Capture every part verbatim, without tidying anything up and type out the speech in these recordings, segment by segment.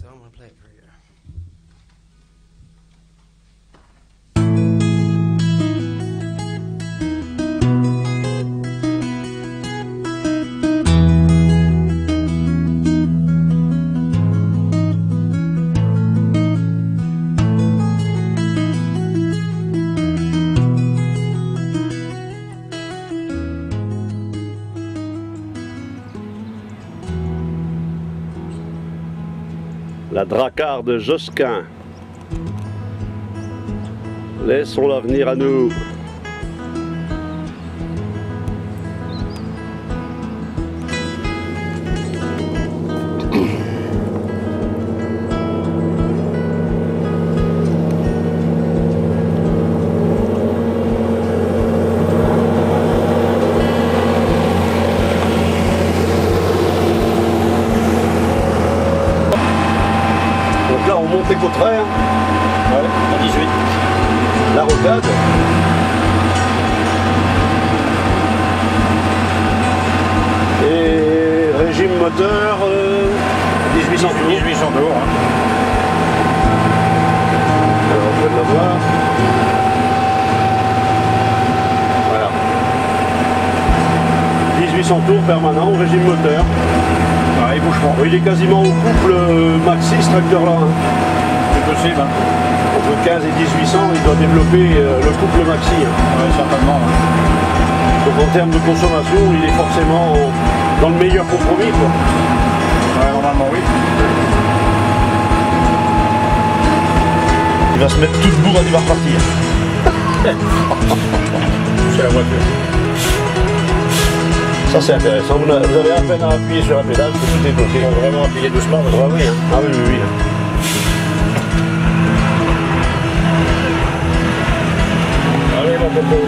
So I'm going to play it for you. La Drakkar de Josquin. Laissons-la venir à nous. Montée Cotteret, hein. Ouais, en dix-huit. La rocade. Et régime moteur euh, dix-huit cents tours. dix-huit cents tours, hein. Alors on peut l'avoir. Voilà. dix-huit cents tours permanent au régime moteur. Ah, il bouge pas. Il est quasiment au couple maxi ce tracteur là. Hein. C'est possible. Hein. Entre quinze et dix-huit cents, il doit développer euh, le couple maxi. Hein. Ouais, certainement. Hein. Donc en termes de consommation, il est forcément dans le meilleur compromis. Quoi. Ouais, normalement oui. Il va se mettre tout le bourre et il va repartir. C'est la voiture. Ça c'est intéressant, vous avez à peine à appuyer sur la pédale, que tout est bloqué. On va vraiment appuyer doucement, mais ah oui, hein. Ah oui, oui, oui. Allez mon coco.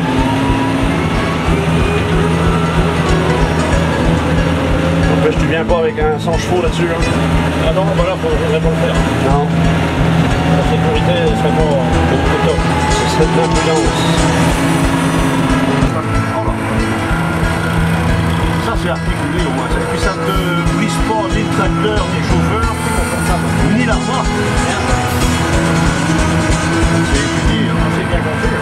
N'empêche, tu viens pas avec un cent chevaux là-dessus. Hein. Ah non, voilà, bah il faudrait pas le faire. Non. La sécurité serait pas au top. Ce serait de l'imprudence. C'est articulé au moins, puis ça ne brise pas ni le tracteur, ni le chauffeur, ni la marque. C'est étudié, c'est bien compris.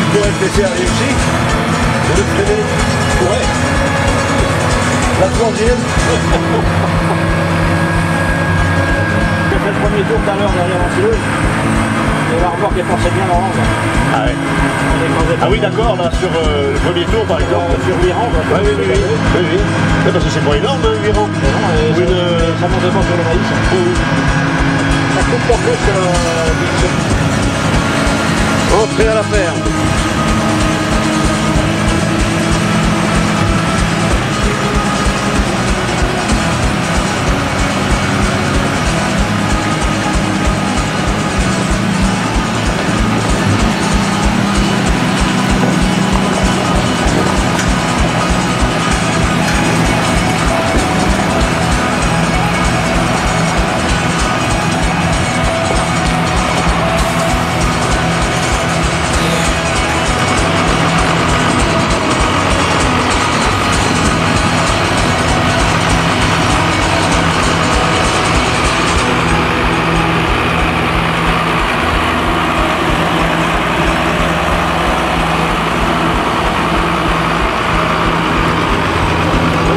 Tu pourrais te laisser arriver ici, et le freiner, tu pourrais. La troisième. J'ai fait le premier tour tout à l'heure derrière mon silo. Et la remorque est passée bien orange. Ah ouais. Ah oui d'accord, là sur euh, le premier tour par exemple. Euh, sur huit rangs. Ouais, oui, oui, oui, oui, oui. Ouais, parce que c'est pas énorme hein, huit rangs. Mais non, euh, oui, ça, euh... ça monte pas sur le maïs. Hein. Oui, oui. Ça coupe pas plus que euh... Entrez à la ferme.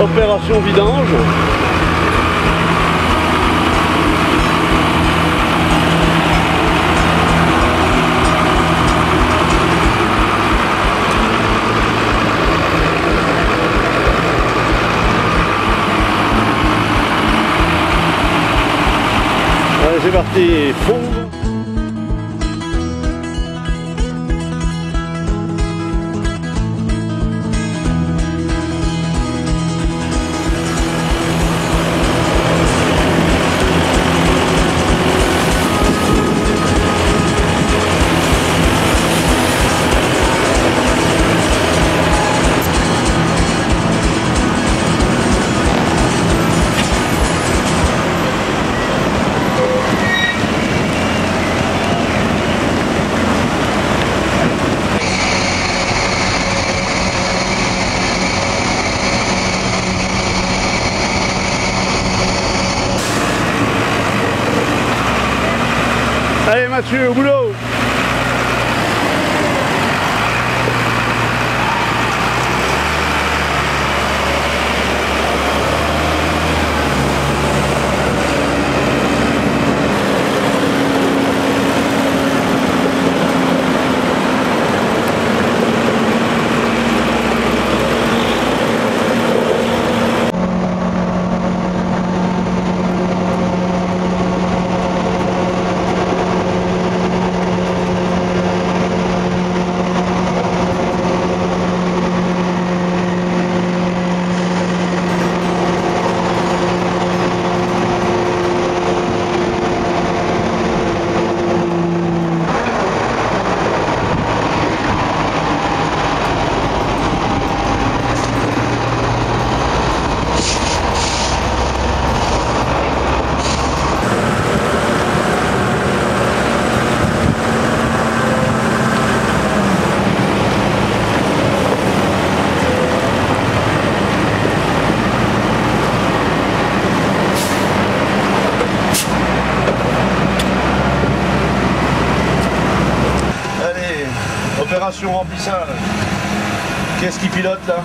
Opération vidange. Allez, c'est parti, fond. Allez Mathieu, au boulot! Opération remplissage. Qu'est-ce qui pilote là?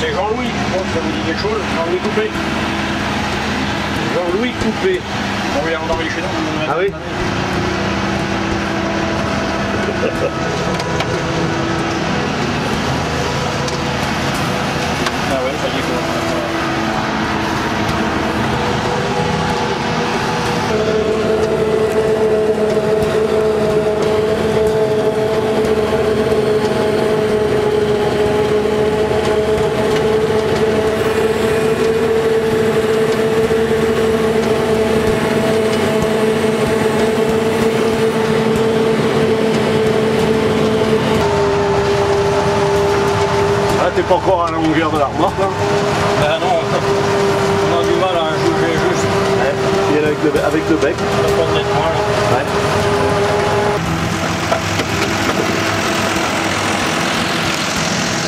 C'est Jean-Louis, je pense que ça vous dit quelque chose. Jean-Louis Coupé. Jean-Louis Coupé. On vient d'envoyer chez nous. Ah oui. Ah ouais, ça y est quoi. T'es pas encore à la longueur de l'armoire là? Ben non, on a du mal à jouer juste. Ouais. Et avec le, avec le bec. On va prendre les points là. Ouais.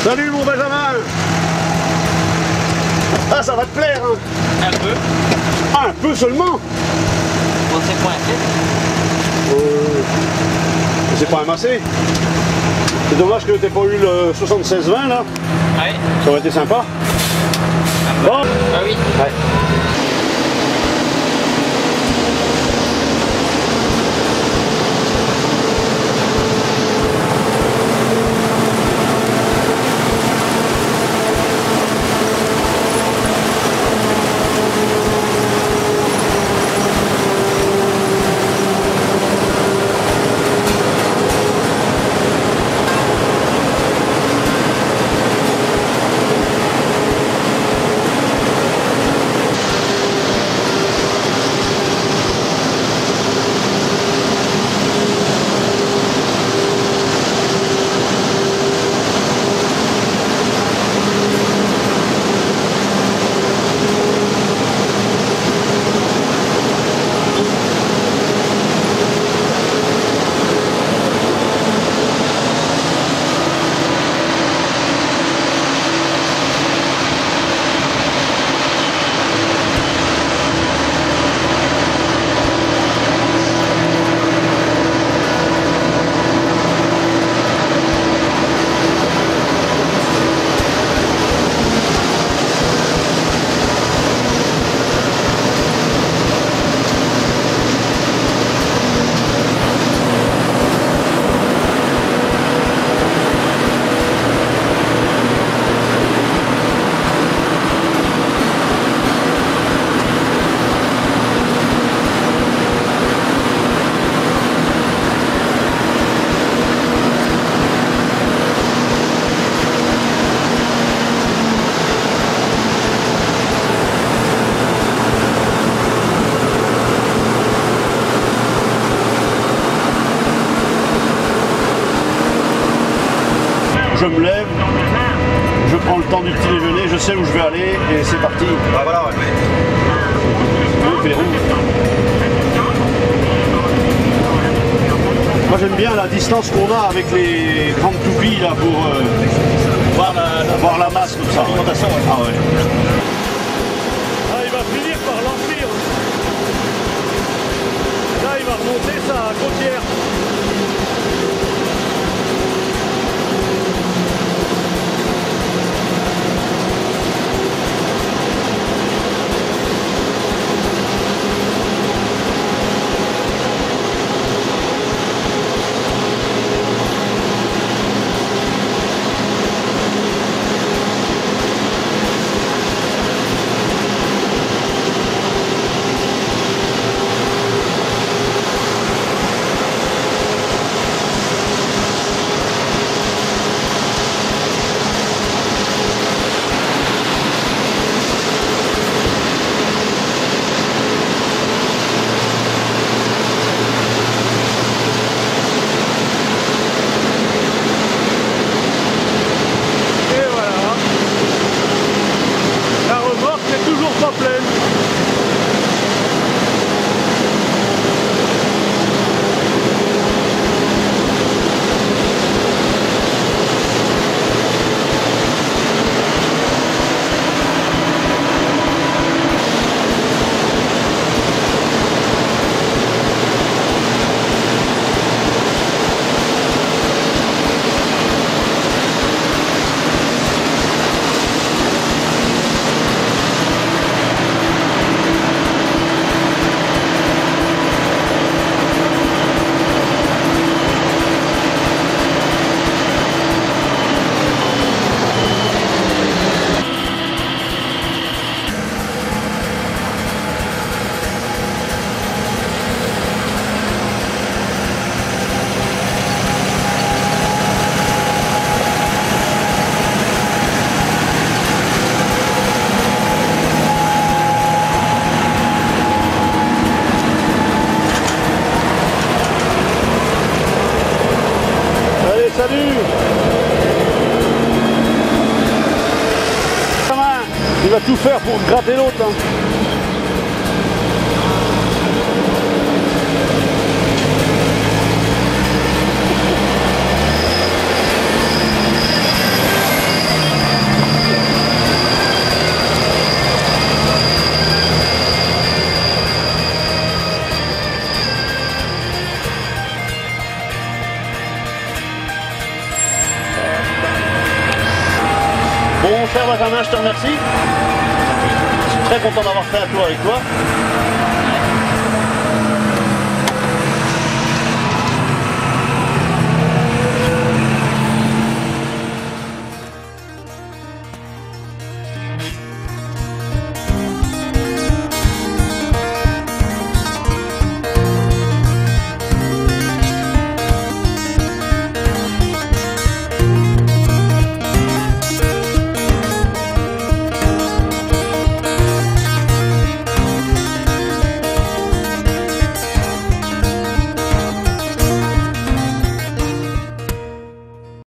Salut mon Benjamin! Ah ça va te plaire hein? Un peu. Ah un peu seulement? On s'est coincé. Euh... C'est pas amassé. C'est dommage que t'aies pas eu le soixante-seize vingt là. Ouais. Ça aurait été sympa. Bon. Ah oui. Ouais. Je me lève, je prends le temps du petit déjeuner, je sais où je vais aller et c'est parti. Ah voilà, ouais. Oui, Pérou. Moi j'aime bien la distance qu'on a avec les grandes toupies là pour euh, voir, la, la, voir la masse comme ça. Ouais. Ah, ouais. Ah il va finir par l'empire. Là il va remonter ça. va tout faire pour gratter l'autre. Hein. Bon, cher Benjamin, je te remercie. Je suis très content d'avoir fait un tour avec toi.